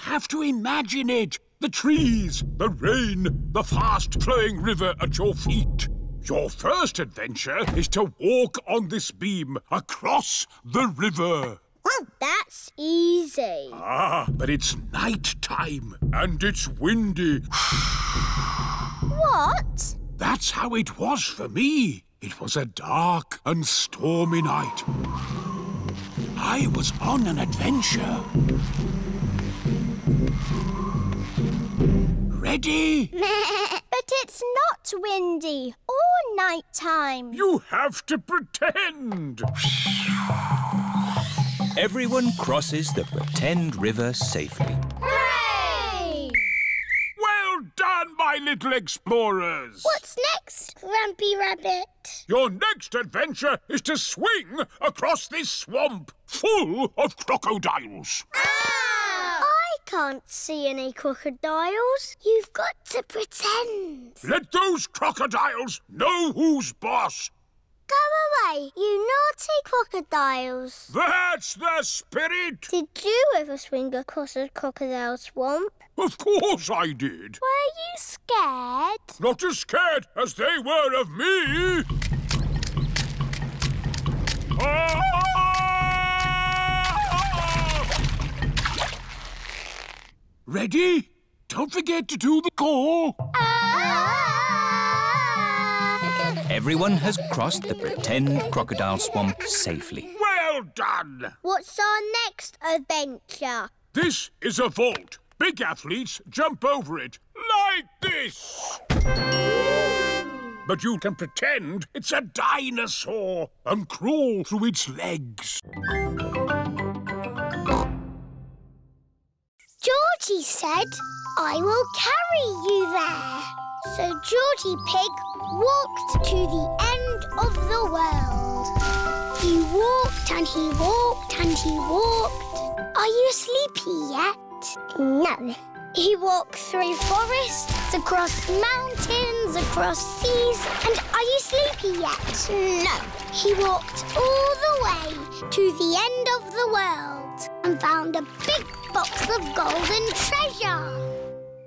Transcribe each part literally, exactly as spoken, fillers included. have to imagine it. The trees, the rain, the fast-flowing river at your feet. Your first adventure is to walk on this beam across the river. Well, that's easy. Ah, but it's night time and it's windy. What? That's how it was for me. It was a dark and stormy night. I was on an adventure. Ready? But it's not windy or night time. You have to pretend. Everyone crosses the pretend river safely. Hooray! Well done, my little explorers. What's next, Grumpy Rabbit? Your next adventure is to swing across this swamp full of crocodiles. Ah! I can't see any crocodiles. You've got to pretend. Let those crocodiles know who's boss. Go away, you naughty crocodiles. That's the spirit. Did you ever swing across a crocodile swamp? Of course I did. Were you scared? Not as scared as they were of me. Ah! Ready? Don't forget to do the call. Ah! Everyone has crossed the pretend crocodile swamp safely. Well done! What's our next adventure? This is a vault. Big athletes jump over it, like this. But you can pretend it's a dinosaur and crawl through its legs. Georgie said, I will carry you there. So Georgie Pig walked to the end of the world. He walked and he walked and he walked. Are you sleepy yet? No. He walked through forests, across mountains, across seas. And are you sleepy yet? No. He walked all the way to the end of the world and found a big box of golden treasure.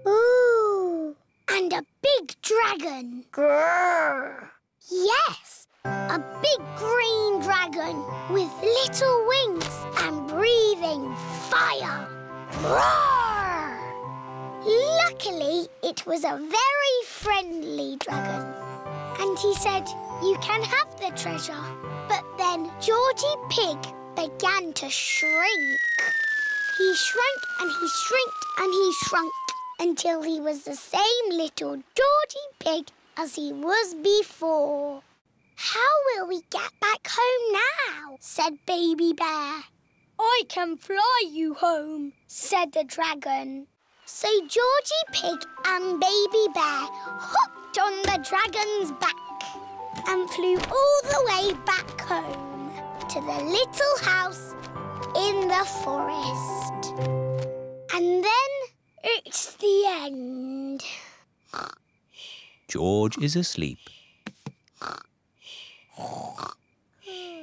Ooh. And a big dragon. Grrr. Yes, a big green dragon with little wings and breathing fire. Roar! Luckily, it was a very friendly dragon. And he said, you can have the treasure. But then Georgie Pig began to shrink. He shrank and he shrinked and he shrunk until he was the same little Georgie Pig as he was before. How will we get back home now? Said Baby Bear. I can fly you home, said the dragon. So Georgie Pig and Baby Bear hopped on the dragon's back and flew all the way back home to the little house in the forest. And then it's the end. George is asleep.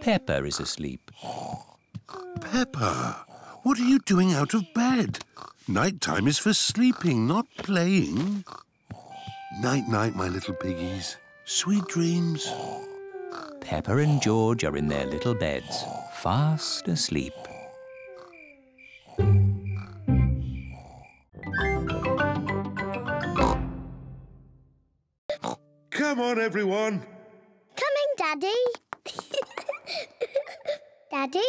Peppa is asleep. Peppa, what are you doing out of bed? Nighttime is for sleeping, not playing. Night-night, my little piggies. Sweet dreams. Peppa and George are in their little beds, fast asleep. Come on, everyone. Coming, Daddy. Daddy,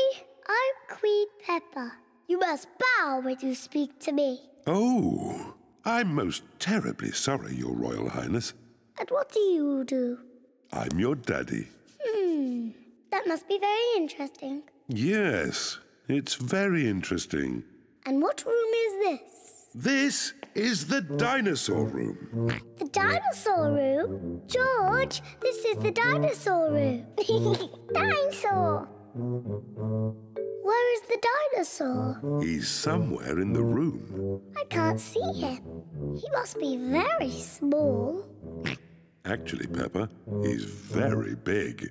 I'm Queen Peppa. You must bow when you speak to me. Oh, I'm most terribly sorry, Your Royal Highness. And what do you do? I'm your daddy. Hmm, that must be very interesting. Yes, it's very interesting. And what room is this? This is the dinosaur room. The dinosaur room? George, this is the dinosaur room. Dinosaur! Where is the dinosaur? He's somewhere in the room. I can't see him. He must be very small. Actually, Peppa, he's very big.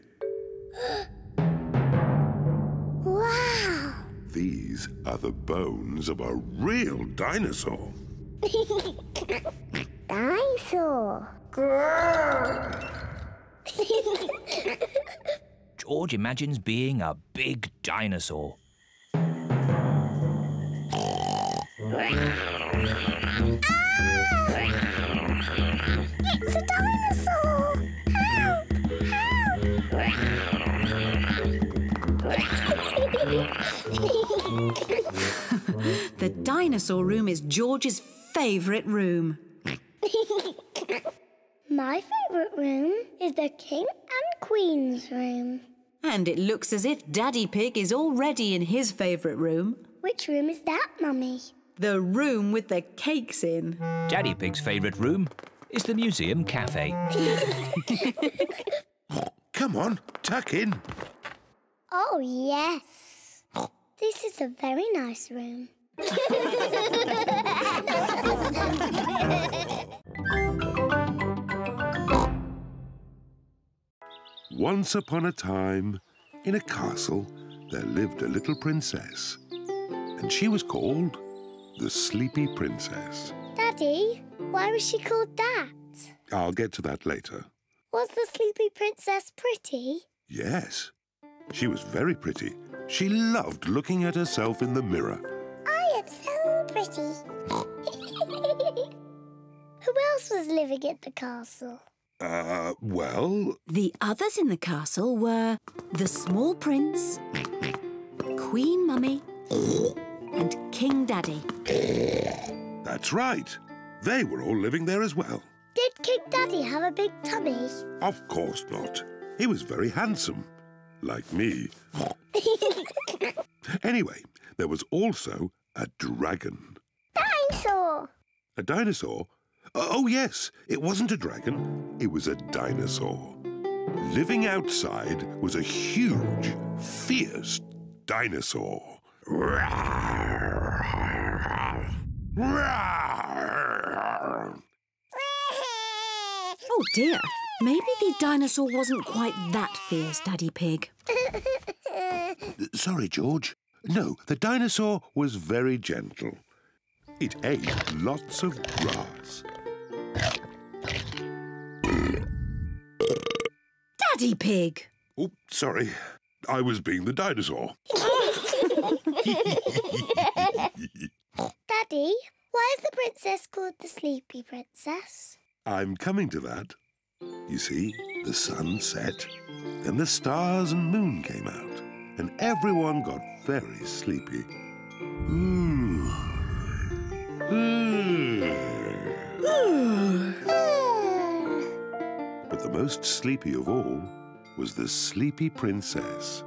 Wow! These These are the bones of a real dinosaur. Dinosaur. George imagines being a big dinosaur. Ah! It's a dinosaur! Help! Help! The dinosaur room is George's favourite room. My favourite room is the King and Queen's room. And it looks as if Daddy Pig is already in his favourite room. Which room is that, Mummy? The room with the cakes in. Daddy Pig's favourite room is the museum cafe. Come on, tuck in. Oh, yes. This is a very nice room. Once upon a time, in a castle, there lived a little princess. And she was called the Sleepy Princess. Daddy, why was she called that? I'll get to that later. Was the Sleepy Princess pretty? Yes. She was very pretty. She loved looking at herself in the mirror. I am so pretty. Who else was living at the castle? Uh, well... The others in the castle were the Small Prince, Queen Mummy... and King Daddy. That's right. They were all living there as well. Did King Daddy have a big tummy? Of course not. He was very handsome. Like me. Anyway, there was also a dragon. Dinosaur! A dinosaur? Oh, yes. It wasn't a dragon. It was a dinosaur. Living outside was a huge, fierce dinosaur. Oh dear, maybe the dinosaur wasn't quite that fierce, Daddy Pig. Sorry, George. No, the dinosaur was very gentle. It ate lots of grass. Daddy Pig! Oh, sorry. I was being the dinosaur. Daddy, why is the princess called the Sleepy Princess? I'm coming to that. You see, the sun set, then the stars and moon came out, and everyone got very sleepy. Ooh. Ooh. Ooh. But the most sleepy of all was the Sleepy Princess.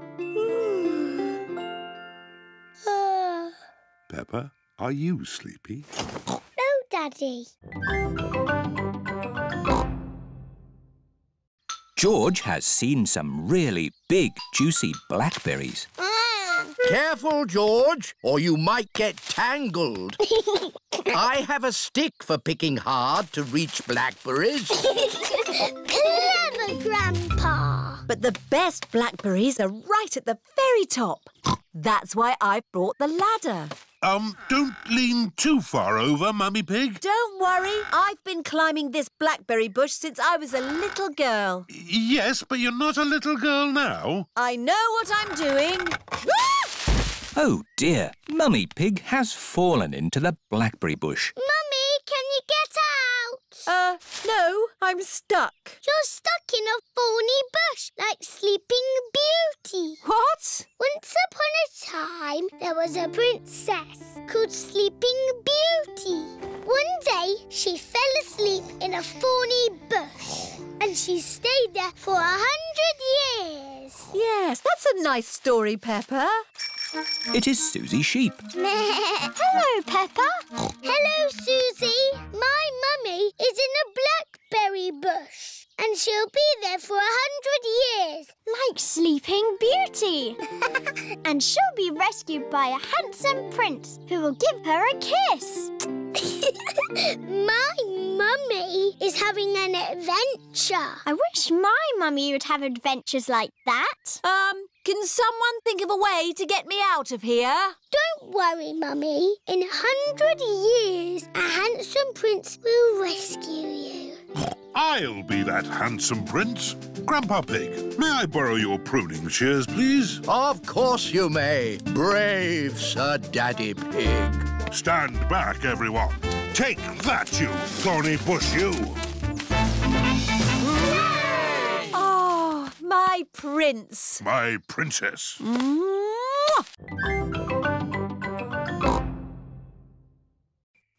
Peppa, are you sleepy? No, Daddy. George has seen some really big, juicy blackberries. Mm. Careful, George, or you might get tangled. I have a stick for picking hard to reach blackberries. Clever, Grandpa. But the best blackberries are right at the very top. That's why I brought the ladder. Um, don't lean too far over, Mummy Pig. Don't worry. I've been climbing this blackberry bush since I was a little girl. Yes, but you're not a little girl now. I know what I'm doing. Oh, dear. Mummy Pig has fallen into the blackberry bush. Mummy, can you get out? Uh, no, I'm stuck. You're stuck in a thorny bush like Sleeping Beauty. What? Once upon a time, there was a princess called Sleeping Beauty. One day, she fell asleep in a thorny bush and she stayed there for a hundred years. Yes, that's a nice story, Peppa. It is Susie Sheep. Hello, Peppa. Hello, Susie. My mummy is in a blackberry bush and she'll be there for a hundred years. Like Sleeping Beauty. And she'll be rescued by a handsome prince who will give her a kiss. My mummy is having an adventure. I wish my mummy would have adventures like that. Um... Can someone think of a way to get me out of here? Don't worry, Mummy. In a hundred years, a handsome prince will rescue you. I'll be that handsome prince. Grandpa Pig, may I borrow your pruning shears, please? Of course you may, brave Sir Daddy Pig. Stand back, everyone. Take that, you thorny bush, you. Oh, my prince. My princess.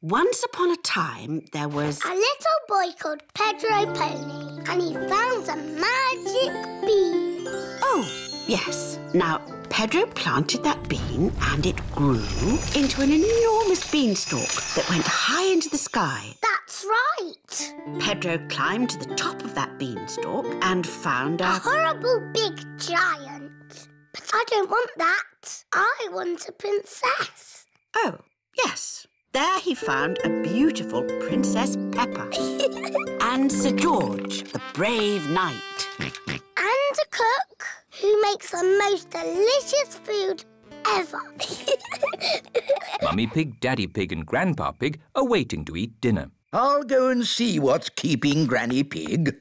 Once upon a time, there was a little boy called Pedro Pony, and he found a magic bean. Oh, yes. Now, Pedro planted that bean, and it grew into an enormous beanstalk that went high into the sky. That's right. Pedro climbed to the top of that beanstalk and found a... a horrible big giant. But I don't want that. I want a princess. Oh, yes. There he found a beautiful Princess Peppa and Sir George, the brave knight. And a cook who makes the most delicious food ever. Mummy Pig, Daddy Pig and Grandpa Pig are waiting to eat dinner. I'll go and see what's keeping Granny Pig.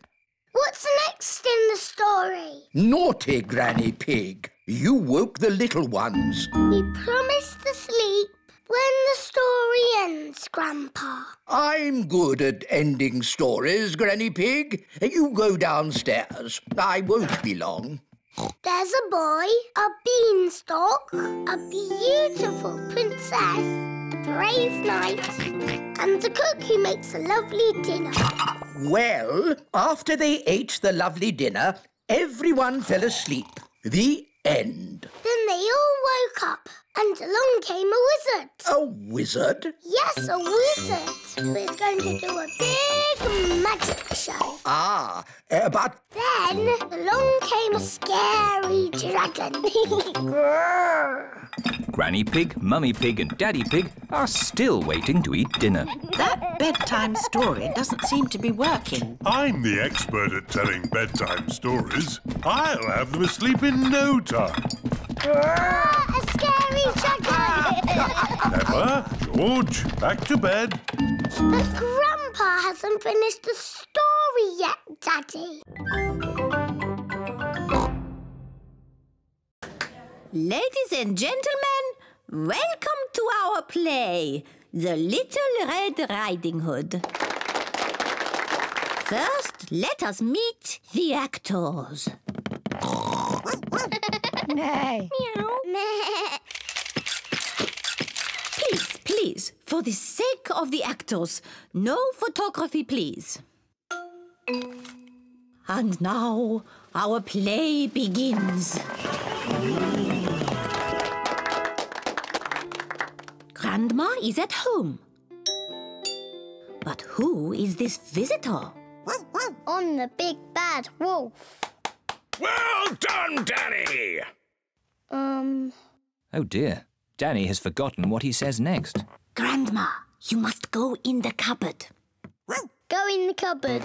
What's next in the story? Naughty Granny Pig. You woke the little ones. We promised to sleep when the story ends, Grandpa. I'm good at ending stories, Granny Pig. You go downstairs. I won't be long. There's a boy, a beanstalk, a beautiful princess, a brave knight, and a cook who makes a lovely dinner. Well, after they ate the lovely dinner, everyone fell asleep. The end. Then they all woke up, and along came a wizard. A wizard? Yes, a wizard who is going to do a big magic show. Ah, uh, but... Then along came a scary dragon. Granny Pig, Mummy Pig and Daddy Pig are still waiting to eat dinner. That bedtime story doesn't seem to be working. I'm the expert at telling bedtime stories. I'll have them asleep in no time. Ah, a scary dragon! Peppa, George, back to bed. But Grandpa hasn't finished the story yet, Daddy. Ladies and gentlemen, welcome to our play, The Little Red Riding Hood. First, let us meet the actors. Nay. Meow. Nay. Please, please, for the sake of the actors, no photography, please. And now, our play begins. Grandma is at home. But who is this visitor? On the big bad wolf. Well done, Danny! Um... Oh, dear. Danny has forgotten what he says next. Grandma, you must go in the cupboard. Go in the cupboard.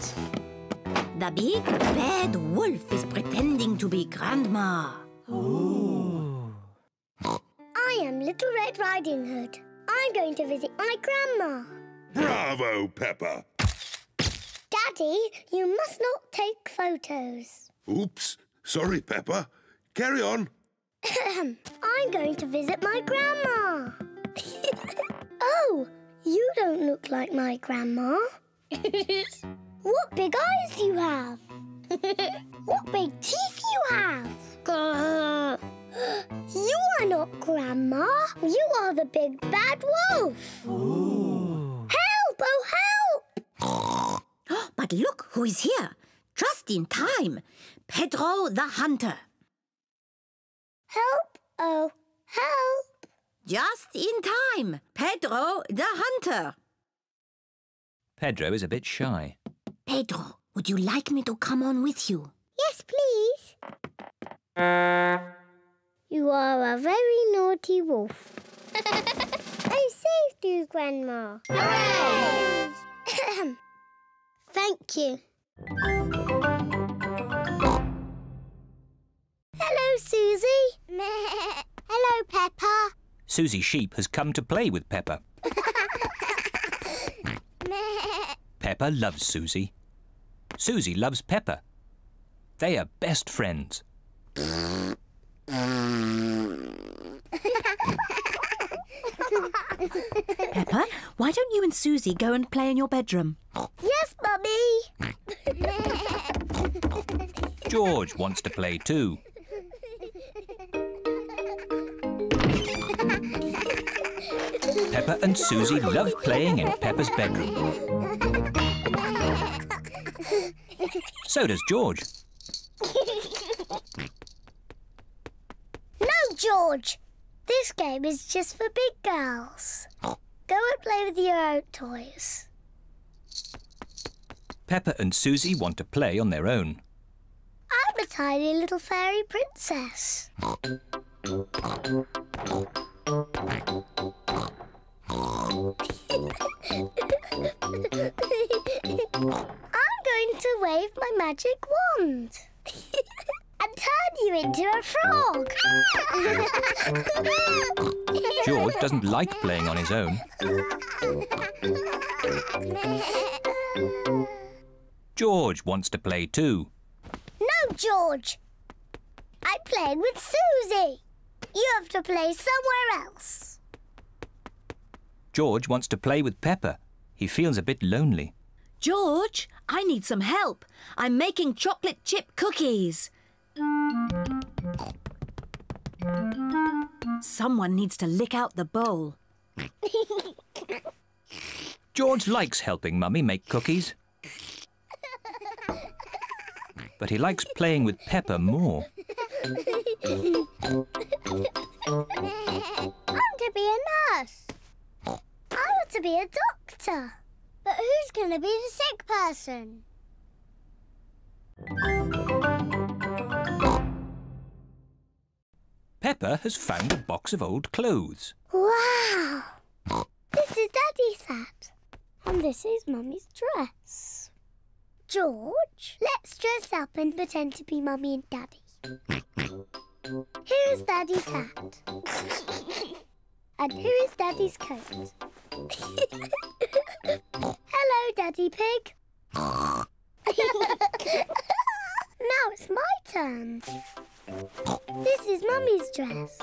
The big bad wolf is pretending to be Grandma. Ooh. I am Little Red Riding Hood. I'm going to visit my grandma. Bravo, Peppa. Daddy, you must not take photos. Oops. Sorry, Peppa. Carry on. I'm going to visit my grandma. Oh, you don't look like my grandma. What big eyes you have. What big teeth you have. You are not Grandma. You are the big bad wolf. Ooh. Help, oh, help! But look who is here. Just in time. Pedro the Hunter. Help, oh, help. Just in time. Pedro the Hunter. Pedro is a bit shy. Pedro, would you like me to come on with you? Yes, please. You are a very naughty wolf. I saved you, Grandma. Hooray! Thank you. Hello, Susie. Hello, Peppa. Susie Sheep has come to play with Peppa. Peppa loves Susie. Susie loves Peppa. They are best friends. Peppa, why don't you and Susie go and play in your bedroom? Yes, Mummy. George wants to play too. Peppa and Susie love playing in Peppa's bedroom. So does George. No, George. This game is just for big girls. Go and play with your own toys. Peppa and Susie want to play on their own. I'm a tiny little fairy princess. I'm going to wave my magic wand. And turn you into a frog. George doesn't like playing on his own. George wants to play too. No, George. I'm playing with Susie. You have to play somewhere else. George wants to play with Peppa. He feels a bit lonely. George, I need some help. I'm making chocolate chip cookies. Someone needs to lick out the bowl. George likes helping Mummy make cookies. But he likes playing with Peppa more. I'm to be a nurse. I want to be a doctor. But who's going to be the sick person? Peppa has found a box of old clothes. Wow! This is Daddy's hat. And this is Mummy's dress. George, let's dress up and pretend to be Mummy and Daddy. Here is Daddy's hat. And here is Daddy's coat. Hello, Daddy Pig. Now it's my turn. This is Mummy's dress.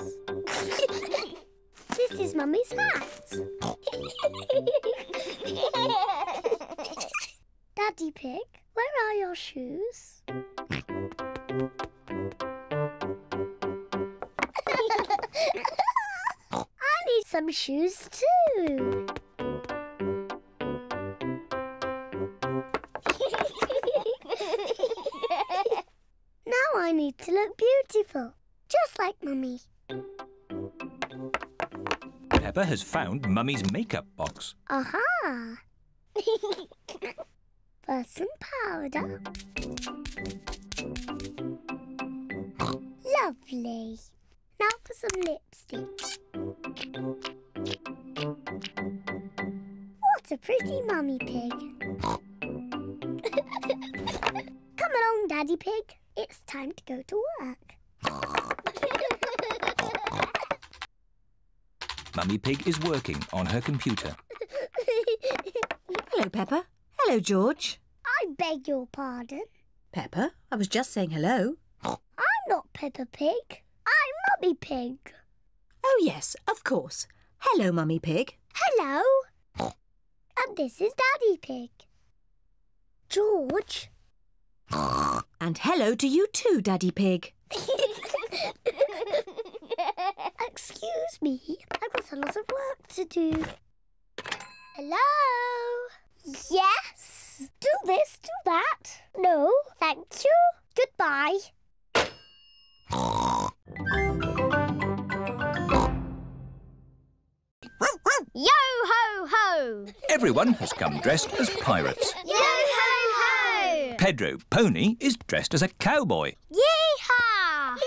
This is Mummy's hat. Daddy Pig, where are your shoes? I need some shoes too. Now I need to look beautiful, just like Mummy. Peppa has found Mummy's makeup box. Aha! First some powder. Lovely. Now for some lipstick. What a pretty Mummy Pig. Come along, Daddy Pig. It's time to go to work. Mummy Pig is working on her computer. Hello, Peppa. Hello, George. I beg your pardon. Peppa, I was just saying hello. I'm not Peppa Pig. I'm Mummy Pig. Oh, yes, of course. Hello, Mummy Pig. Hello. And this is Daddy Pig. George. And hello to you too, Daddy Pig. Excuse me, I've got a lot of work to do. Hello? Yes? Do this, do that. No, thank you. Goodbye. Yo-ho-ho! Everyone has come dressed as pirates. Yo-ho! Pedro Pony is dressed as a cowboy. Yee-haw!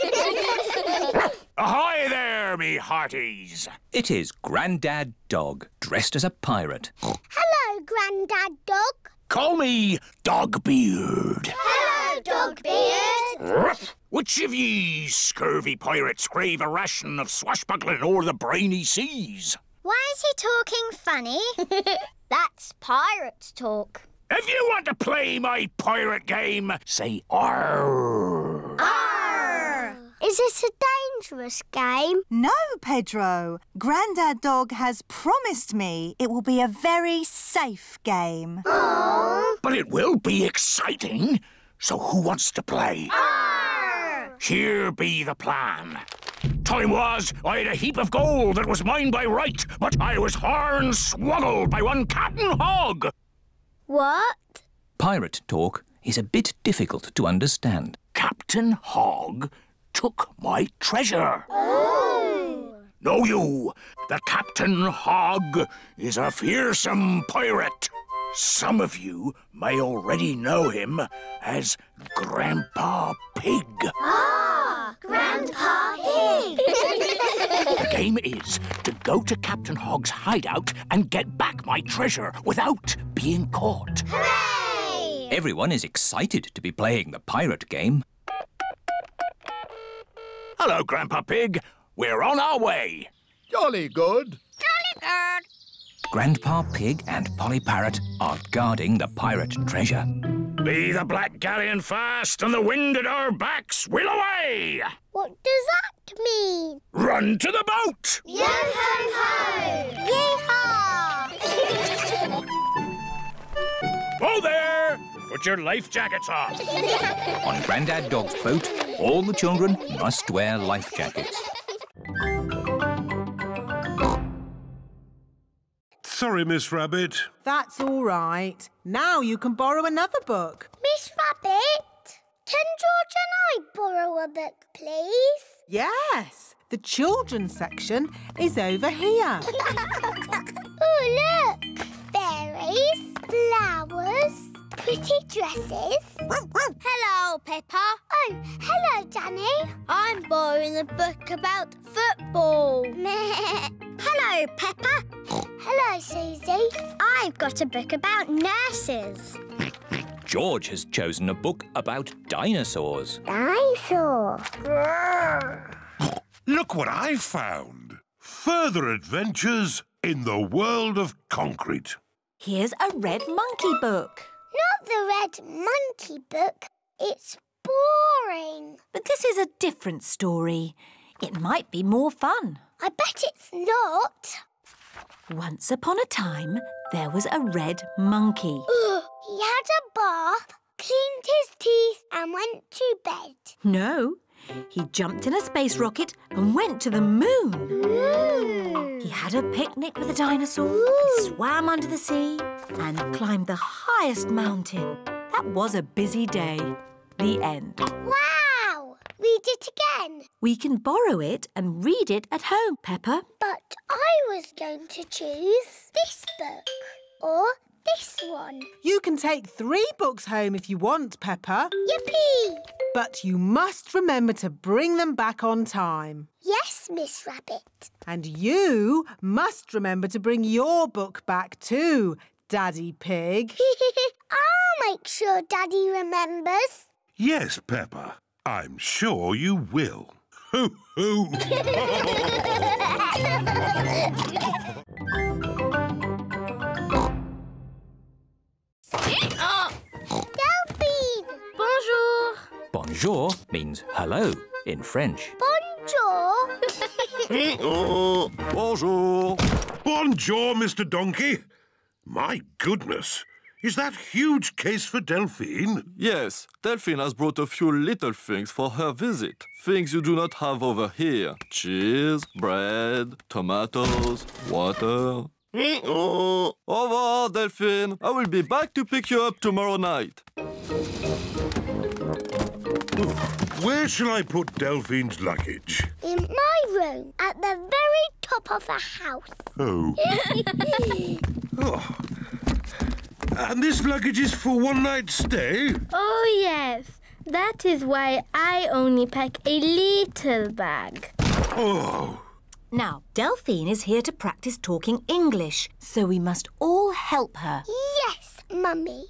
Ahoy there, me hearties! It is Grandad Dog, dressed as a pirate. Hello, Grandad Dog. Call me Dogbeard. Hello, Dogbeard. Which of ye scurvy pirates crave a ration of swashbuckling o'er the briny seas? Why is he talking funny? That's pirates talk. If you want to play my pirate game, say arr. Arr! Is this a dangerous game? No, Pedro. Grandad Dog has promised me it will be a very safe game. Aww. But it will be exciting. So who wants to play? Arr! Here be the plan. Time was, I had a heap of gold that was mine by right, but I was horn-swoggled by one Captain Hog. What? Pirate talk is a bit difficult to understand. Captain Hog took my treasure. Ooh. Know you that Captain Hog is a fearsome pirate. Some of you may already know him as Grandpa Pig. Ah, Grandpa Pig! The game is to go to Captain Hog's hideout and get back my treasure without being caught. Hooray! Everyone is excited to be playing the pirate game. Hello, Grandpa Pig. We're on our way. Jolly good. Jolly good. Grandpa Pig and Polly Parrot are guarding the pirate treasure. Be the black galleon fast and the wind at our backs will away! What does that mean? Run to the boat! Yo-ho-ho! Yee-haw! Oh there! Put your life jackets on. On Grandad Dog's boat, all the children must wear life jackets. Sorry, Miss Rabbit. That's all right. Now you can borrow another book. Miss Rabbit, can George and I borrow a book, please? Yes. The children's section is over here. Oh, look. Berries, flowers, pretty dresses. Hello, Peppa. Oh, hello, Danny. I'm borrowing a book about football. Hello, Peppa. Hello, Susie. I've got a book about nurses. George has chosen a book about dinosaurs. Dinosaur. Look what I found. Further adventures in the world of concrete. Here's a red monkey book. Not the red monkey book. It's boring. But this is a different story. It might be more fun. I bet it's not. Once upon a time, there was a red monkey. He had a bath, cleaned his teeth and went to bed. No, he jumped in a space rocket and went to the moon. Ooh. He had a picnic with a dinosaur, and swam under the sea and climbed the highest mountain. That was a busy day. The end. Wow! Read it again. We can borrow it and read it at home, Peppa. But I was going to choose this book or this one. You can take three books home if you want, Peppa. Yippee! But you must remember to bring them back on time. Yes, Miss Rabbit. And you must remember to bring your book back too, Daddy Pig. I'll make sure Daddy remembers. Yes, Peppa. I'm sure you will. Hoo hoo! Delphine! Bonjour! Bonjour means hello in French. Bonjour! Bonjour! Bonjour, Mister Donkey! My goodness! Is that huge case for Delphine? Yes, Delphine has brought a few little things for her visit. Things you do not have over here. Cheese, bread, tomatoes, water. Oh. Over, Delphine. I will be back to pick you up tomorrow night. Where shall I put Delphine's luggage? In my room, at the very top of the house. Oh. Oh. And this luggage is for one night's stay? Oh, yes. That is why I only pack a little bag. Oh! Now, Delphine is here to practice talking English, so we must all help her. Yes, Mummy.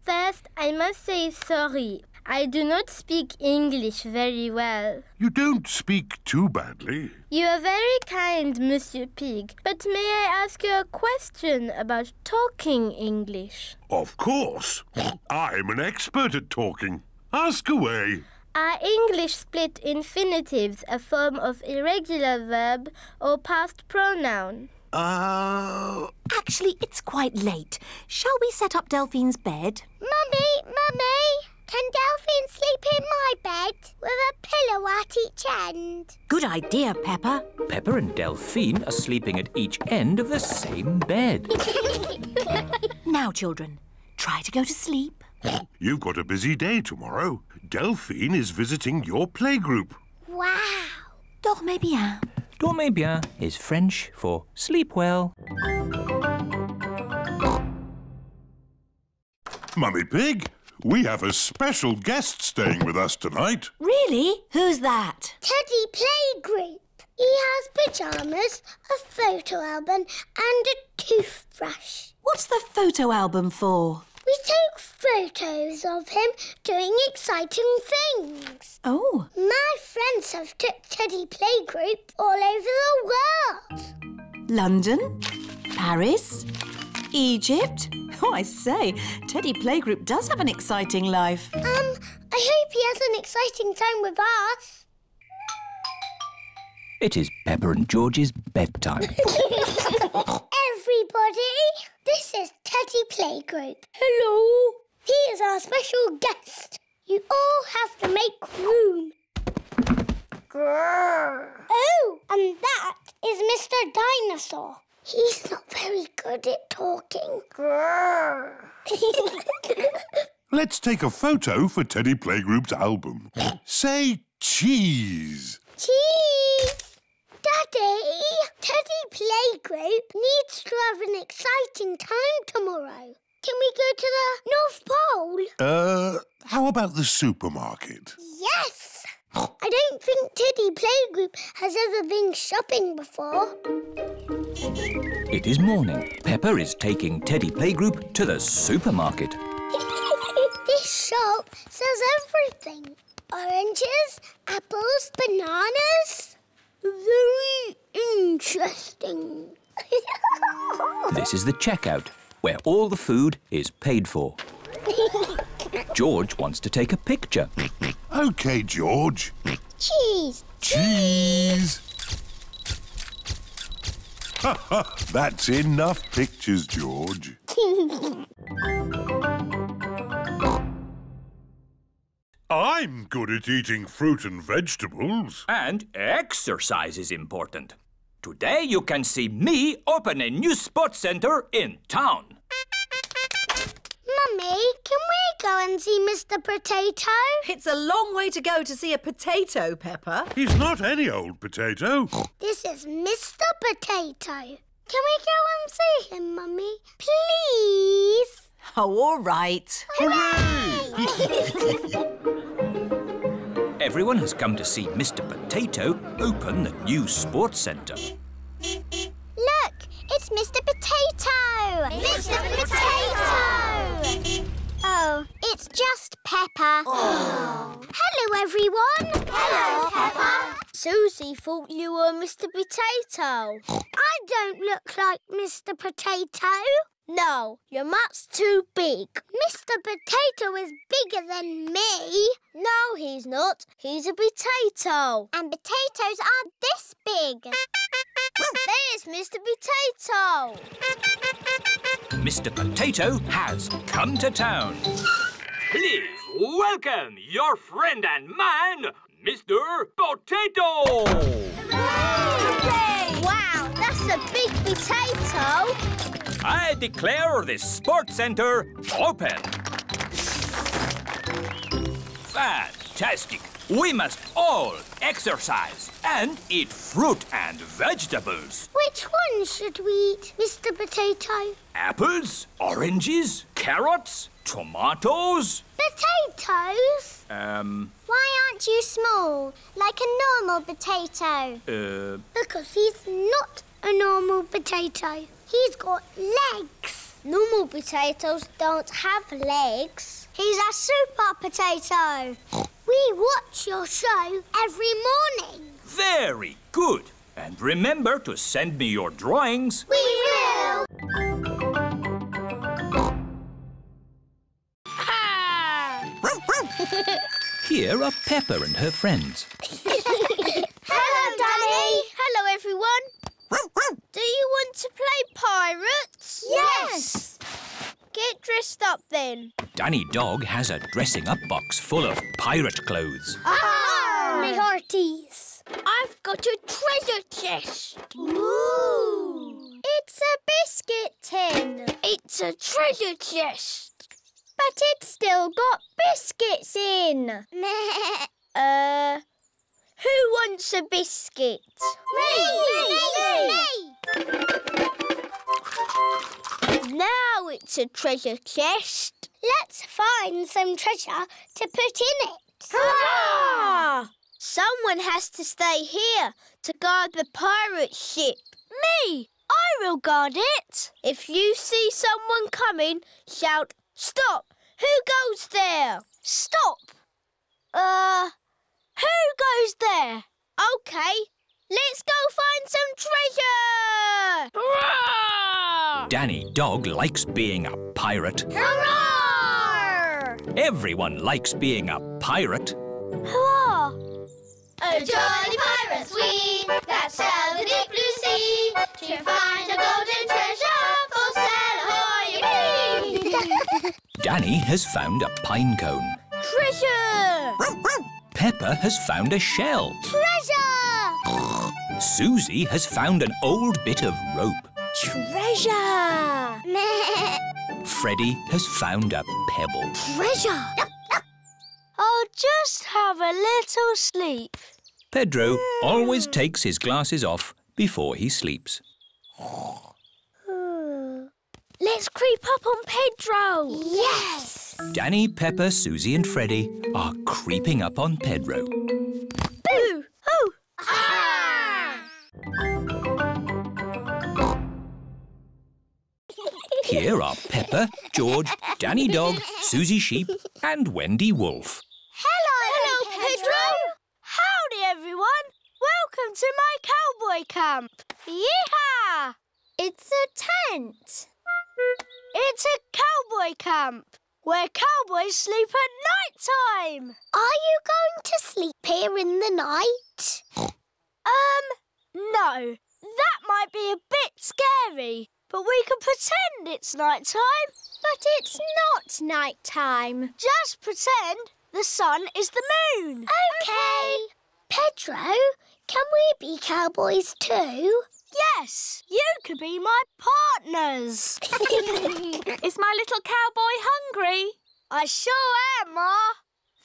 First, I must say sorry. I do not speak English very well. You don't speak too badly. You are very kind, Monsieur Pig. But may I ask you a question about talking English? Of course. I'm an expert at talking. Ask away. Are English split infinitives a form of irregular verb or past pronoun? Uh... Actually, it's quite late. Shall we set up Delphine's bed? Mummy! Mummy! Can Delphine sleep in my bed with a pillow at each end? Good idea, Peppa. Peppa and Delphine are sleeping at each end of the same bed. Now, children, try to go to sleep. You've got a busy day tomorrow. Delphine is visiting your playgroup. Wow! Dormez bien. Dormez bien is French for sleep well. Mummy Pig, we have a special guest staying with us tonight. Really? Who's that? Teddy Playgroup. He has pyjamas, a photo album and a toothbrush. What's the photo album for? We took photos of him doing exciting things. Oh. My friends have took Teddy Playgroup all over the world. London, Paris, Egypt. Oh, I say, Teddy Playgroup does have an exciting life. Um, I hope he has an exciting time with us. It is Peppa and George's bedtime. Everybody, this is Teddy Playgroup. Hello. He is our special guest. You all have to make room. Grrr. Oh, and that is Mister Dinosaur. He's not very good at talking. Grrr. Let's take a photo for Teddy Playgroup's album. Say cheese. Cheese! Daddy, Teddy Playgroup needs to have an exciting time tomorrow. Can we go to the North Pole? Uh, how about the supermarket? Yes! I don't think Teddy Playgroup has ever been shopping before. It is morning. Peppa is taking Teddy Playgroup to the supermarket. This shop sells everything. Oranges, apples, bananas. Very interesting. This is the checkout, where all the food is paid for. George wants to take a picture. OK, George. Cheese. Cheese. Ha ha, that's enough pictures, George. I'm good at eating fruit and vegetables. And exercise is important. Today you can see me open a new sports centre in town. Mummy, can we go and see Mister Potato? It's a long way to go to see a potato, Peppa. He's not any old potato. This is Mister Potato. Can we go and see him, Mummy? Please? Oh, all right. Hooray! Everyone has come to see Mister Potato open the new sports centre. Look, it's Mister Potato! Mister Potato! Oh, it's just Peppa. Oh. Hello, everyone. Hello, Peppa. Susie thought you were Mister Potato. I don't look like Mister Potato. No, you're much too big. Mister Potato is bigger than me. No, he's not. He's a potato. And potatoes are this big. There's Mister Potato. Mister Potato has come to town. Please welcome your friend and mine, Mister Potato. Hooray! Hooray! Wow, that's a big potato. I declare this sports centre open. Fantastic! We must all exercise and eat fruit and vegetables. Which one should we eat, Mister Potato? Apples, oranges, carrots, tomatoes. Potatoes? Um... Why aren't you small, like a normal potato? Uh... Because he's not a normal potato. He's got legs. Normal potatoes don't have legs. He's our super potato. We watch your show every morning. Very good. And remember to send me your drawings. We will. Here are Peppa and her friends. Hello, Danny. Hello, everyone. Do you want to play pirates? Yes. Get dressed up then. Danny Dog has a dressing up box full of pirate clothes. Ah! My hearties. I've got a treasure chest. Ooh. It's a biscuit tin. It's a treasure chest. But it's still got biscuits in. uh, who wants a biscuit? Me! Me! Me! Me! Now it's a treasure chest. Let's find some treasure to put in it. Hurrah! Someone has to stay here to guard the pirate ship. Me! I will guard it. If you see someone coming, shout, "Stop! Who goes there? Stop!" Uh, who goes there? OK, let's go find some treasure! Hurrah! Danny Dog likes being a pirate. Hurrah! Everyone likes being a pirate. Hurrah! Oh, jolly pirates we, that sail the deep blue sea, to find a golden treasure for sail ahoy ye! Danny has found a pine cone. Treasure! Peppa has found a shell. Treasure! Susie has found an old bit of rope. Treasure! Freddie has found a pebble. Treasure! I'll just have a little sleep. Pedro always takes his glasses off before he sleeps. Let's creep up on Pedro. Yes! Danny, Peppa, Susie and Freddie are creeping up on Pedro. Boo! Oh! Ah! Here are Peppa, George, Danny Dog, Susie Sheep and Wendy Wolf. Hello, Hello Pedro. Pedro! Howdy, everyone! Welcome to my cowboy camp! Yee-haw! It's a tent. It's a cowboy camp, where cowboys sleep at night time. Are you going to sleep here in the night? um, no. That might be a bit scary, but we can pretend it's night time. But it's not night time. Just pretend the sun is the moon. OK. Pedro, can we be cowboys too? Yes, you could be my partners. Is my little cowboy hungry? I sure am, Ma.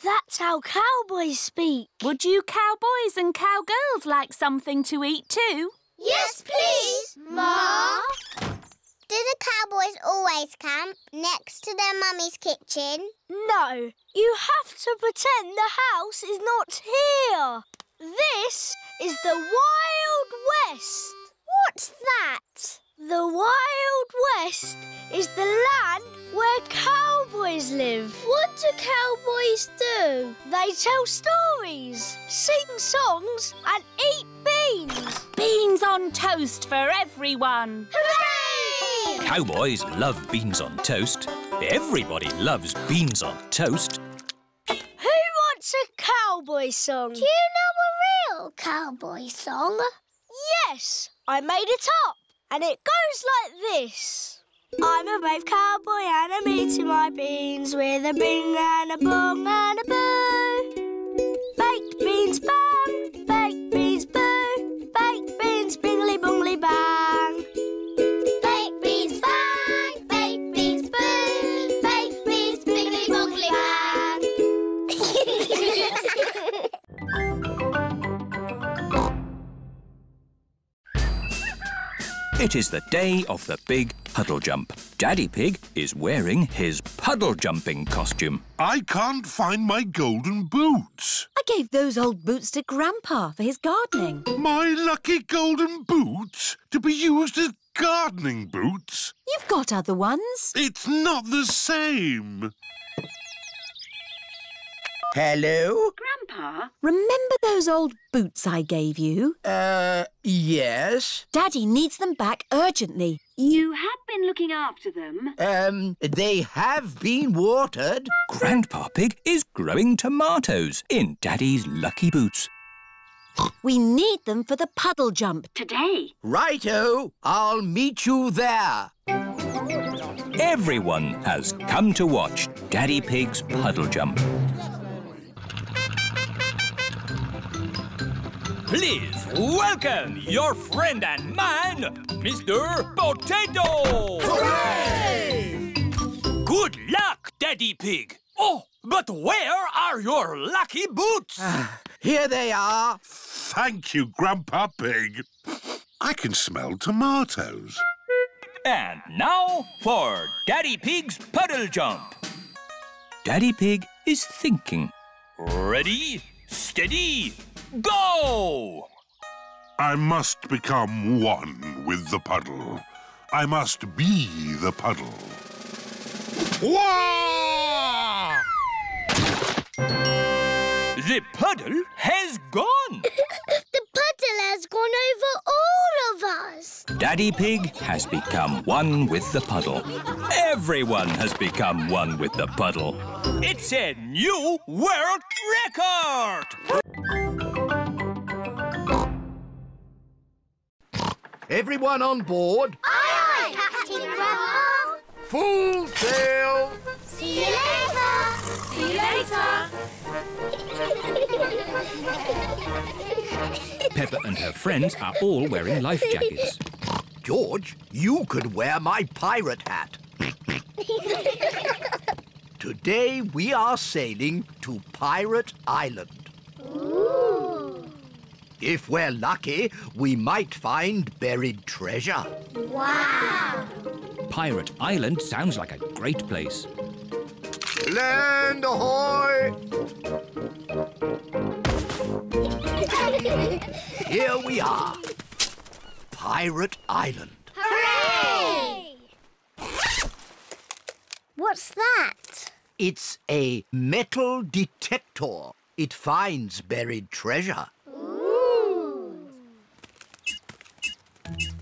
That's how cowboys speak. Would you cowboys and cowgirls like something to eat too? Yes, please, Ma. Do the cowboys always camp next to their mummy's kitchen? No, you have to pretend the house is not here. This is the Wild West. What's that? The Wild West is the land where cowboys live. What do cowboys do? They tell stories, sing songs and eat beans. Beans on toast for everyone. Hooray! Cowboys love beans on toast. Everybody loves beans on toast. Who wants a cowboy song? Do you know a real cowboy song? Yes, I made it up, and it goes like this. I'm a brave cowboy and I'm eating my beans with a bing and a bong and a boo. Baked beans bang, baked beans boo, baked beans bingly bongly bang. Baked beans bang, baked beans boo, baked beans bingly bongly bang. It is the day of the big puddle jump. Daddy Pig is wearing his puddle jumping costume. I can't find my golden boots. I gave those old boots to Grandpa for his gardening. My lucky golden boots to be used as gardening boots? You've got other ones. It's not the same. Hello? Grandpa? Remember those old boots I gave you? Uh, yes. Daddy needs them back urgently. You have been looking after them. Um, they have been watered. Grandpa Pig is growing tomatoes in Daddy's lucky boots. We need them for the puddle jump today. Righto, I'll meet you there. Everyone has come to watch Daddy Pig's puddle jump. Please welcome your friend and mine, Mister Potato! Hooray! Good luck, Daddy Pig. Oh, but where are your lucky boots? Uh, here they are. Thank you, Grandpa Pig. I can smell tomatoes. And now for Daddy Pig's puddle jump. Daddy Pig is thinking. Ready, steady, go! I must become one with the puddle. I must be the puddle. Whoa! The puddle has gone. The puddle has gone over all of us. Daddy Pig has become one with the puddle. Everyone has become one with the puddle. It's a new world record! Everyone on board? Aye, aye, Captain Grandpa. Full sail. See you later. See you later. Peppa and her friends are all wearing life jackets. George, you could wear my pirate hat. Today we are sailing to Pirate Island. If we're lucky, we might find buried treasure. Wow! Pirate Island sounds like a great place. Land ahoy! Here we are. Pirate Island. Hooray! What's that? It's a metal detector. It finds buried treasure.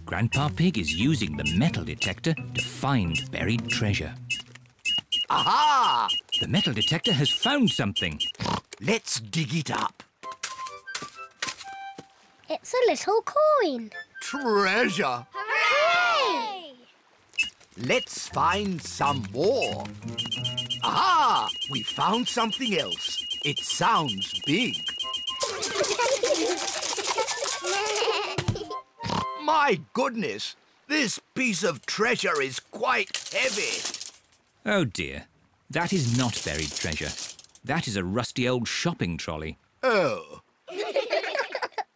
Grandpa Pig is using the metal detector to find buried treasure. Aha! The metal detector has found something. Let's dig it up. It's a little coin. Treasure! Hooray! Let's find some more. Aha! We found something else. It sounds big. My goodness, this piece of treasure is quite heavy. Oh dear, that is not buried treasure. That is a rusty old shopping trolley. Oh.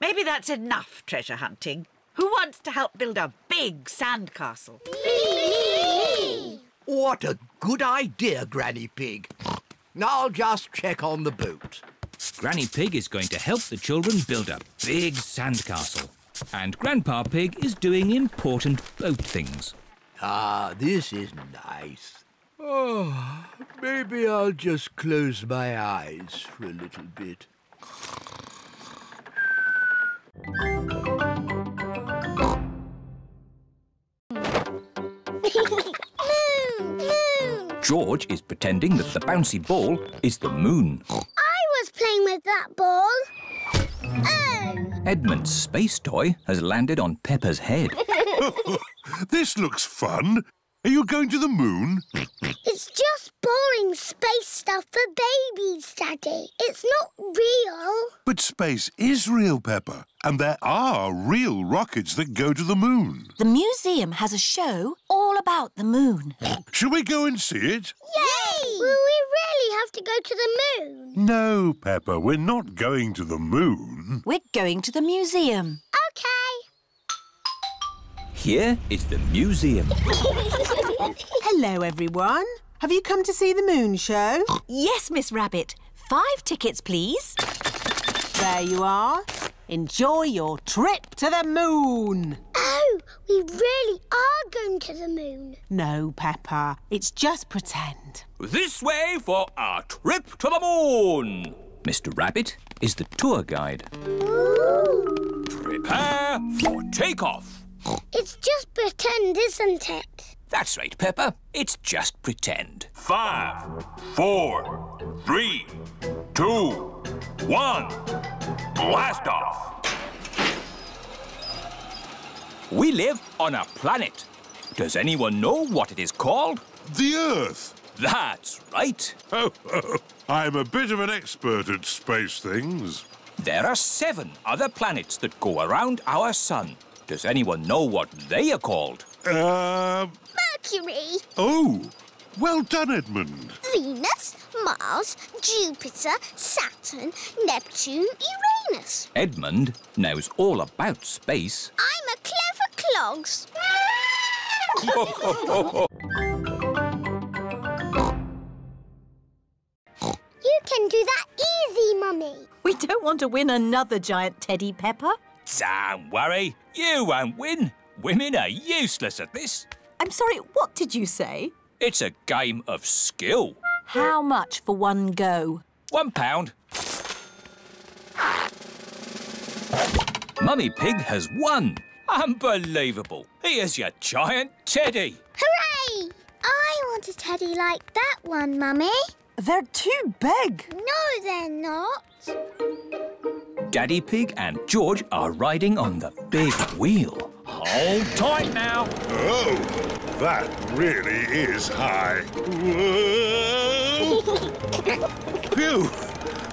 Maybe that's enough treasure hunting. Who wants to help build a big sandcastle? Me! What a good idea, Granny Pig. I'll just check on the boat. Granny Pig is going to help the children build a big sandcastle. And Grandpa Pig is doing important boat things. Ah, this is nice. Oh, maybe I'll just close my eyes for a little bit. George is pretending that the bouncy ball is the moon. I was playing with that ball. Oh! Edmund's space toy has landed on Peppa's head. This looks fun. Are you going to the moon? It's just boring space stuff for babies, Daddy. It's not real. But space is real, Peppa. And there are real rockets that go to the moon. The museum has a show all about the moon. Shall we go and see it? Yay! Will we really have to go to the moon? No, Peppa, we're not going to the moon. We're going to the museum. OK. Here is the museum. Hello, everyone. Have you come to see the moon show? Yes, Miss Rabbit. Five tickets, please. There you are. Enjoy your trip to the moon. Oh, we really are going to the moon? No, Peppa. It's just pretend. This way for our trip to the moon. Mister Rabbit is the tour guide. Ooh. Prepare for takeoff. It's just pretend, isn't it? That's right, Peppa. It's just pretend. Five, four, three, two, one. Blast off. We live on a planet. Does anyone know what it is called? The Earth. That's right. Oh, oh, I'm a bit of an expert at space things. There are seven other planets that go around our sun. Does anyone know what they are called? Uh... Mercury. Oh, well done, Edmund. Venus, Mars, Jupiter, Saturn, Neptune, Uranus. Edmund knows all about space. I'm a clever clogs. You can do that easy, Mummy. We don't want to win another giant teddy, Peppa. Don't worry. You won't win. Women are useless at this. I'm sorry, what did you say? It's a game of skill. How much for one go? One pound. Mummy Pig has won. Unbelievable. Here's your giant teddy. Hooray! I want a teddy like that one, Mummy. They're too big. No, they're not. Daddy Pig and George are riding on the big wheel. Hold tight now. Oh, that really is high. Phew,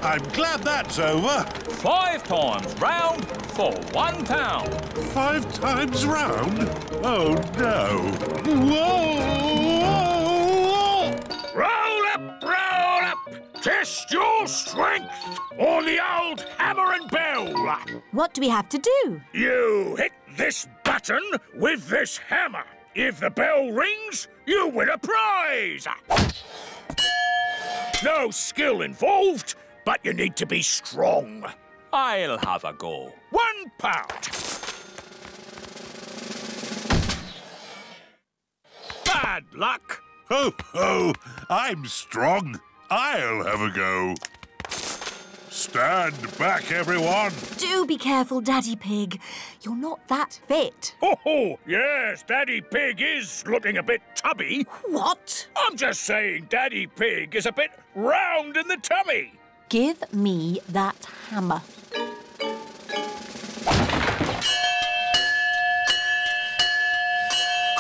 I'm glad that's over. Five times round for one pound. Five times round? Oh, no. Whoa! Roll up, roll up. Test your strength on the old hammer and bell. What do we have to do? You hit this button with this hammer. If the bell rings, you win a prize. No skill involved, but you need to be strong. I'll have a go. One pound. Bad luck. Ho, ho, I'm strong. I'll have a go. Stand back, everyone. Do be careful, Daddy Pig. You're not that fit. Oh, oh, yes, Daddy Pig is looking a bit tubby. What? I'm just saying Daddy Pig is a bit round in the tummy. Give me that hammer.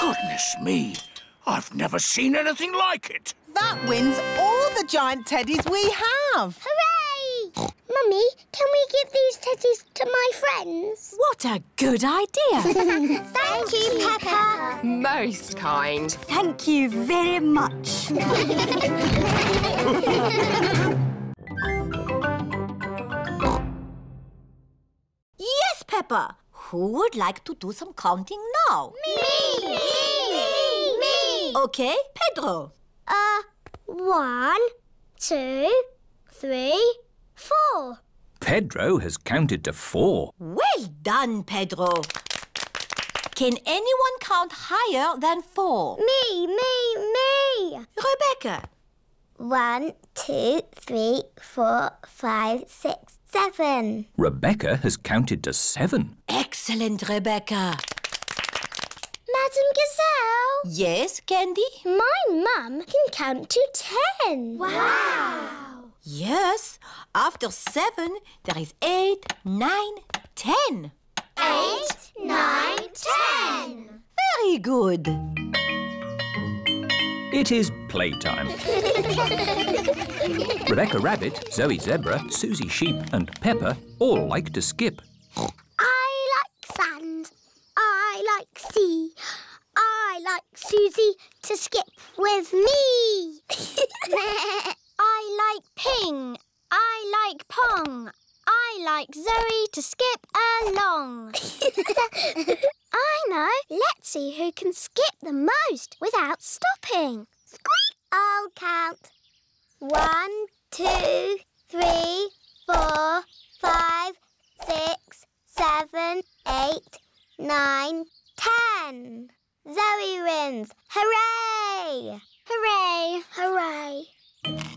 Goodness me, I've never seen anything like it. That wins all the giant teddies we have. Hooray! Mummy, can we give these teddies to my friends? What a good idea! Thank you, Peppa. Most kind. Thank you very much. Yes, Peppa. Who would like to do some counting now? Me! Me! Me! Me! OK, Pedro. Uh, one, two, three... Four. Pedro has counted to four. Well done, Pedro. Can anyone count higher than four? Me, me, me. Rebecca. One, two, three, four, five, six, seven. Rebecca has counted to seven. Excellent, Rebecca. Madam Gazelle? Yes, Candy? My mum can count to ten. Wow. Wow. Yes, after seven, there is eight, nine, ten. Eight, nine, ten. Very good. It is playtime. Rebecca Rabbit, Zoe Zebra, Susie Sheep and Peppa all like to skip. I like sand. I like sea. I like Susie to skip with me. I like ping. I like pong. I like Zoe to skip along. I know. Let's see who can skip the most without stopping. Squeak! I'll count. One, two, three, four, five, six, seven, eight, nine, ten. Zoe wins! Hooray! Hooray! Hooray!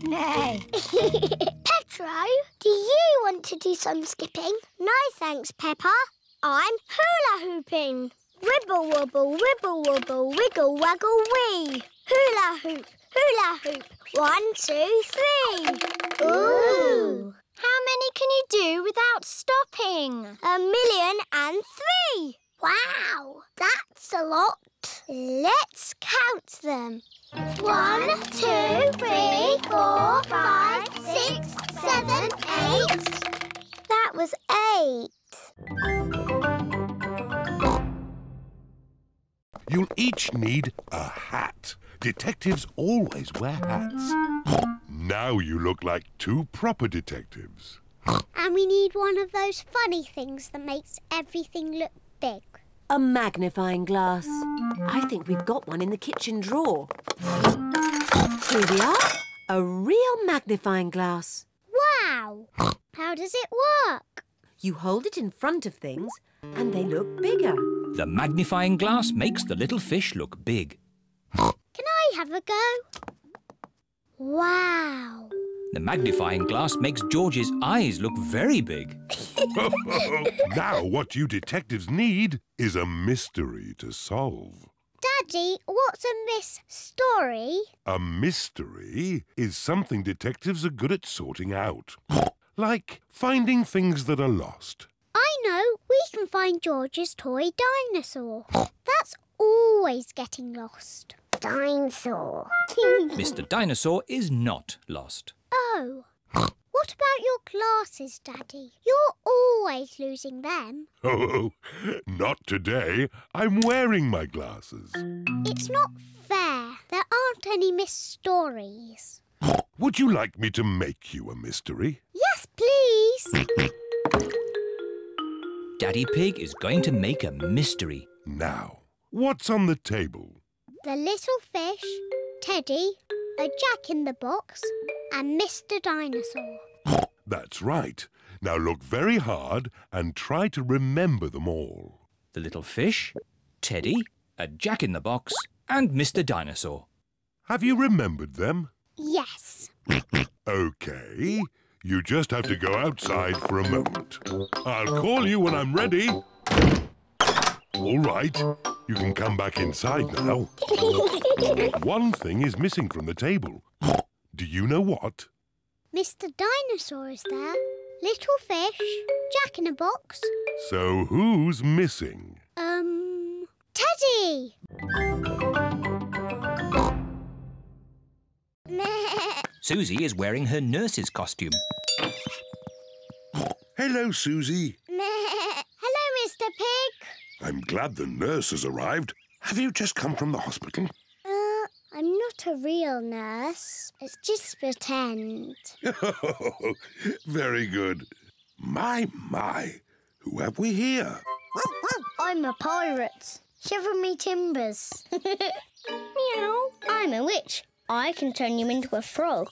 No! Pedro, do you want to do some skipping? No thanks, Peppa. I'm hula hooping. Wibble wobble, wibble wobble, wiggle waggle wee. Hula hoop, hula hoop. One, two, three. Ooh! How many can you do without stopping? A million and three. Wow, that's a lot. Let's count them. One, two, three, four, five, six, seven, eight. That was eight. You'll each need a hat. Detectives always wear hats. Now you look like two proper detectives. And we need one of those funny things that makes everything look big. A magnifying glass. I think we've got one in the kitchen drawer. Here we are. A real magnifying glass. Wow! How does it work? You hold it in front of things and they look bigger. The magnifying glass makes the little fish look big. Can I have a go? Wow! The magnifying glass makes George's eyes look very big. Now what you detectives need is a mystery to solve. Daddy, what's a miss story? A mystery is something detectives are good at sorting out. Like finding things that are lost. I know, we can find George's toy dinosaur. That's always getting lost. Dinosaur. Mister Dinosaur is not lost. Oh. What about your glasses, Daddy? You're always losing them. Oh, not today. I'm wearing my glasses. It's not fair. There aren't any mysteries. Would you like me to make you a mystery? Yes, please. Daddy Pig is going to make a mystery. Now, what's on the table? The little fish, Teddy, a jack-in-the-box and Mister Dinosaur. That's right. Now look very hard and try to remember them all. The little fish, Teddy, a jack-in-the-box and Mister Dinosaur. Have you remembered them? Yes. OK. You just have to go outside for a moment. I'll call you when I'm ready. All right. You can come back inside now. One thing is missing from the table. Do you know what? Mister Dinosaur is there. Little fish, jack-in-a-box. So who's missing? Um, Teddy! Susie is wearing her nurse's costume. Hello, Susie. Hello, Mister Pig. I'm glad the nurse has arrived. Have you just come from the hospital? Uh, I'm not a real nurse. It's just pretend. Very good. My, my, who have we here? I'm a pirate. Shiver me timbers. Meow. I'm a witch. I can turn you into a frog.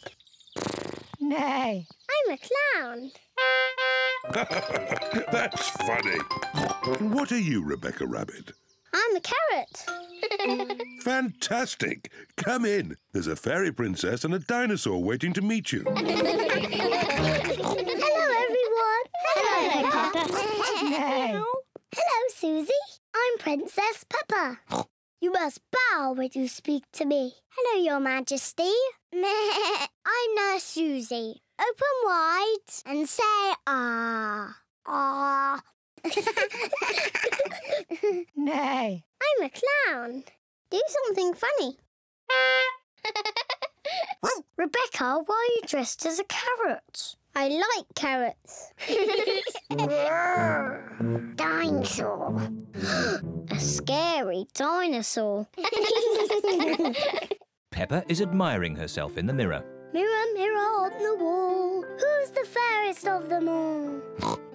Nay. I'm a clown. That's funny. What are you, Rebecca Rabbit? I'm a carrot. Fantastic. Come in. There's a fairy princess and a dinosaur waiting to meet you. Hello, everyone. Hello, Peppa. Hello. Hello, Susie. I'm Princess Peppa. You must bow when you speak to me. Hello, Your Majesty. I'm Nurse Susie. Open wide and say ah. Ah. Nay. I'm a clown. Do something funny. Rebecca, why are you dressed as a carrot? I like carrots. Dinosaur. A scary dinosaur. Peppa is admiring herself in the mirror. Mirror, mirror on the wall, who's the fairest of them all?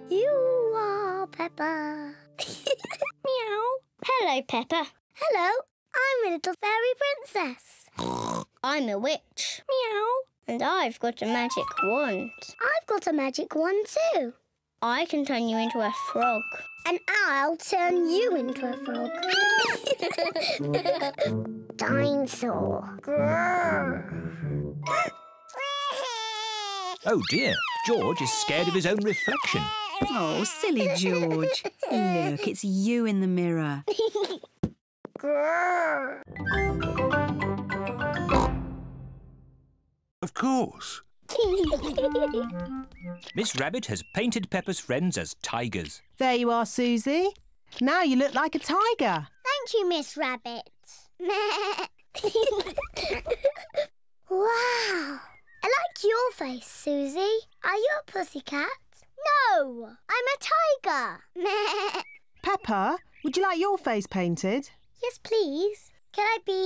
You are Peppa. Meow. Hello, Peppa. Hello. I'm a little fairy princess. I'm a witch. Meow. And I've got a magic wand. I've got a magic wand too. I can turn you into a frog. And I'll turn you into a frog. Dinosaur. Oh dear, George is scared of his own reflection. Oh, silly George. Look, it's you in the mirror. Of course. Miss Rabbit has painted Peppa's friends as tigers. There you are, Susie. Now you look like a tiger. Thank you, Miss Rabbit. Wow. I like your face, Susie. Are you a pussycat? No, I'm a tiger. Peppa, would you like your face painted? Yes, please. Can I be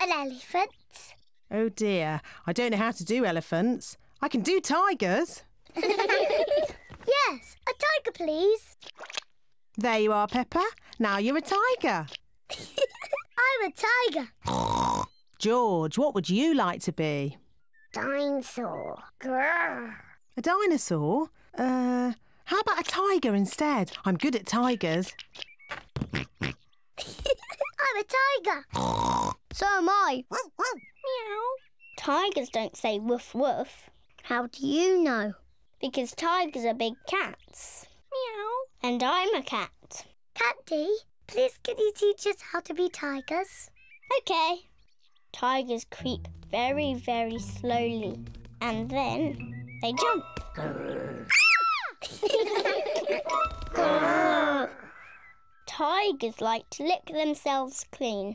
an elephant? Oh dear, I don't know how to do elephants. I can do tigers. Yes, a tiger, please. There you are, Peppa. Now you're a tiger. I'm a tiger. George, what would you like to be? Dinosaur. Grrr. A dinosaur? Uh, how about a tiger instead? I'm good at tigers. I'm a tiger. So am I. Meow. Tigers don't say woof woof. How do you know? Because tigers are big cats. Meow. And I'm a cat. Candy, please can you teach us how to be tigers? Okay. Tigers creep very, very slowly, and then they jump. Tigers like to lick themselves clean.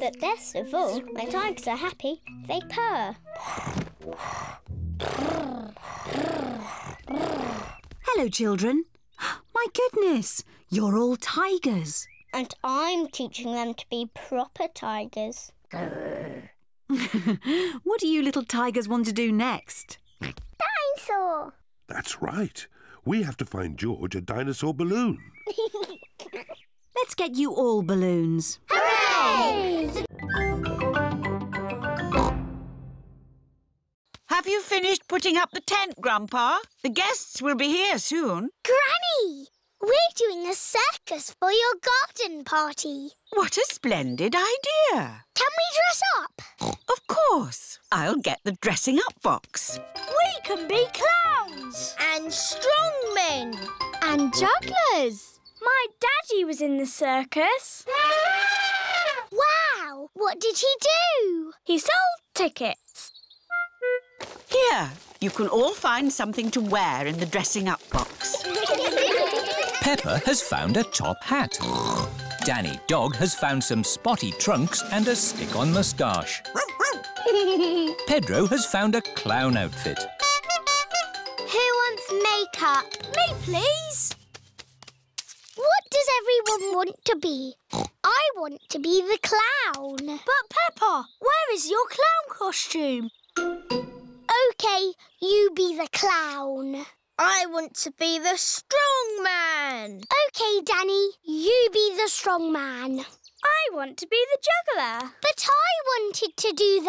But best of all, when tigers are happy, they purr. Hello, children. My goodness, you're all tigers. And I'm teaching them to be proper tigers. What do you little tigers want to do next? Dinosaur! That's right. We have to find George a dinosaur balloon. Let's get you all balloons. Hooray! Have you finished putting up the tent, Grandpa? The guests will be here soon. Granny! We're doing a circus for your garden party. What a splendid idea. Can we dress up? Of course. I'll get the dressing up box. We can be clowns. And strongmen. And jugglers. My daddy was in the circus. Wow, what did he do? He sold tickets. Here, you can all find something to wear in the dressing up box. Peppa has found a top hat. Danny Dog has found some spotty trunks and a stick-on moustache. Pedro has found a clown outfit. Who wants makeup? Me, please. What does everyone want to be? I want to be the clown. But, Peppa, where is your clown costume? OK, you be the clown. I want to be the strong man. OK, Danny, you be the strong man. I want to be the juggler. But I wanted to do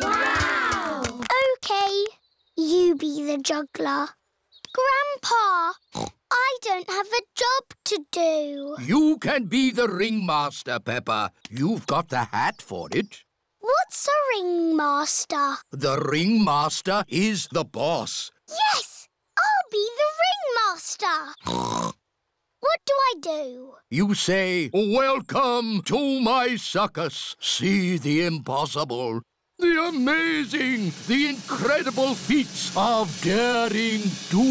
that. Wow! OK, you be the juggler. Grandpa, I don't have a job to do. You can be the ringmaster, Peppa. You've got the hat for it. What's a ringmaster? The ringmaster is the boss. Yes! I'll be the ringmaster. What do I do? You say, welcome to my circus. See the impossible, the amazing, the incredible feats of daring do.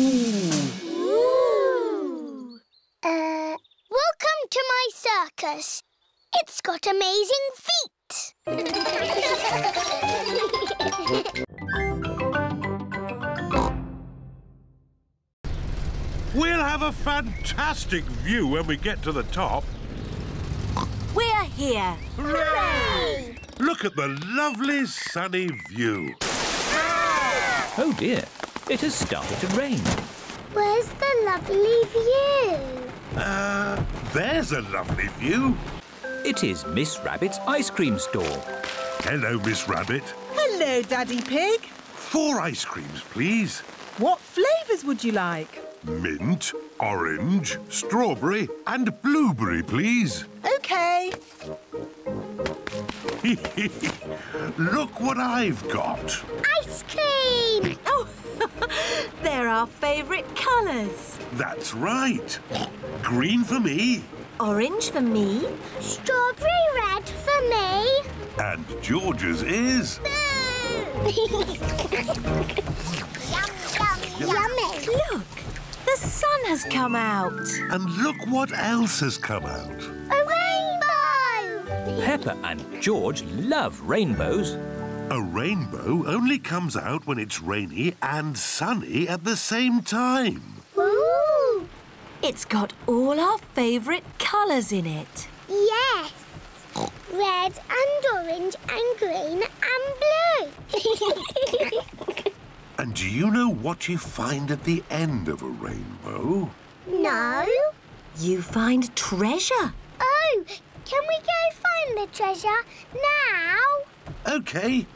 Ooh. Uh, welcome to my circus. It's got amazing feet. We'll have a fantastic view when we get to the top. We're here. Hooray! Look at the lovely sunny view. Ah! Oh dear, it has started to rain. Where's the lovely view? Uh, there's a lovely view. It is Miss Rabbit's ice cream store. Hello, Miss Rabbit. Hello, Daddy Pig. Four ice creams, please. What flavours would you like? Mint, orange, strawberry and blueberry, please. OK. Look what I've got. Ice cream! Oh, they're our favourite colours. That's right. Green for me. Orange for me. Strawberry red for me. And George's is... Yum, yum, yummy. Look, the sun has come out. And look what else has come out. A rainbow! Peppa and George love rainbows. A rainbow only comes out when it's rainy and sunny at the same time. Ooh! It's got all our favourite colours in it. Yes. Red and orange and green and blue. And do you know what you find at the end of a rainbow? No. You find treasure. Oh, can we go find the treasure now? OK.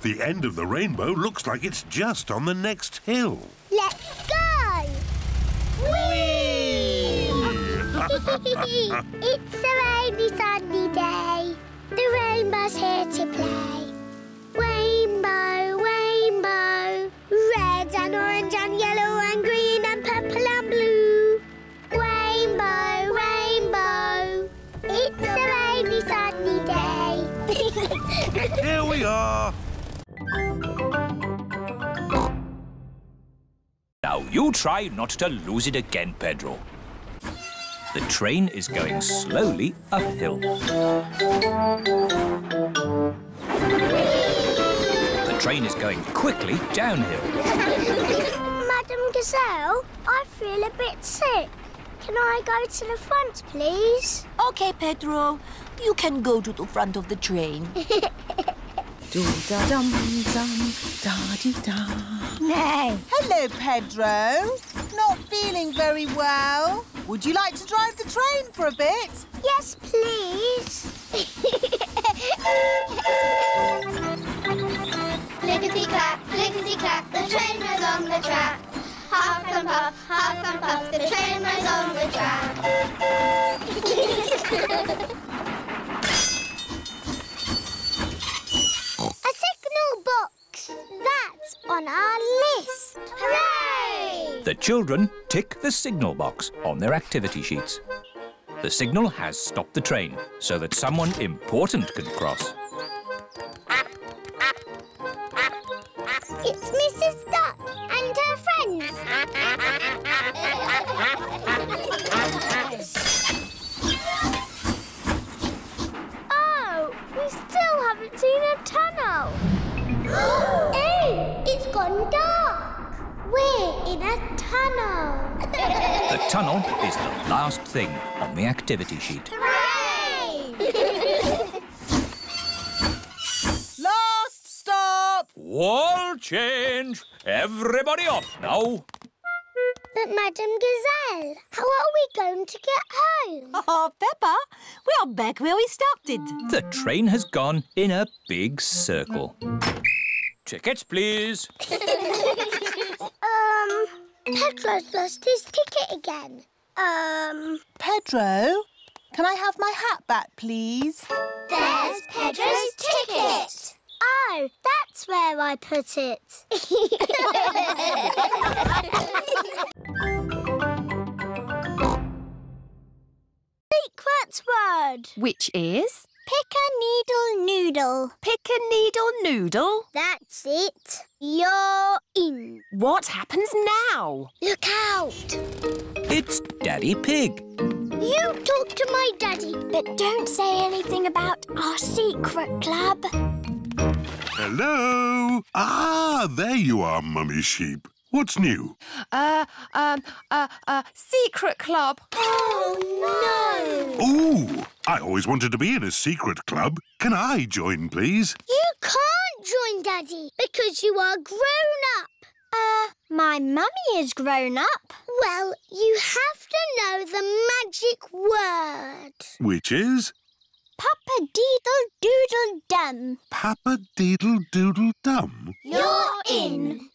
The end of the rainbow looks like it's just on the next hill. Let's go! Whee! It's a rainy, sunny day. The rainbow's here to play. Rainbow, rainbow. Red and orange and yellow and green and purple and blue. Rainbow, rainbow. It's a rainy, sunny day. Here we are. Now you try not to lose it again, Pedro. The train is going slowly uphill. The train is going quickly downhill. Madam Gazelle, I feel a bit sick. Can I go to the front, please? OK, Pedro. You can go to the front of the train. Dum-dum-dum, da-dee-da. Nay. Hello, Pedro. Not feeling very well. Would you like to drive the train for a bit? Yes, please. Clickety-clack, clickety-clack, the train goes on the track. Huff and puff, huff and puff, the train goes on the track. A signal box. That's on our list. Hooray! The children tick the signal box on their activity sheets. The signal has stopped the train so that someone important can cross. It's Missus Duck and her friends. Oh, we still haven't seen a tunnel. Oh, it's gone dark. We're in a tunnel. The tunnel is the last thing on the activity sheet. Hooray! Last stop! Wall change! Everybody off now. But Madam Gazelle, how are we going to get home? Oh, Peppa, we are back where we started. The train has gone in a big circle. Tickets, please. Um, Pedro's lost his ticket again. Um... Pedro, can I have my hat back, please? There's Pedro's ticket. Oh, that's where I put it. Secret word. Which is? Pick-a-needle-noodle. Pick-a-needle-noodle? That's it. You're in. What happens now? Look out. It's Daddy Pig. You talk to my daddy, but don't say anything about our secret club. Hello. Ah, there you are, Mummy Sheep. What's new? Uh, um, uh, uh, secret club. Oh, no! Ooh, I always wanted to be in a secret club. Can I join, please? You can't join, Daddy, because you are grown up. Uh, my mummy is grown up. Well, you have to know the magic word. Which is? Papa Papa-deedle-doodle-dum. Papa-deedle-doodle-dum? You're in.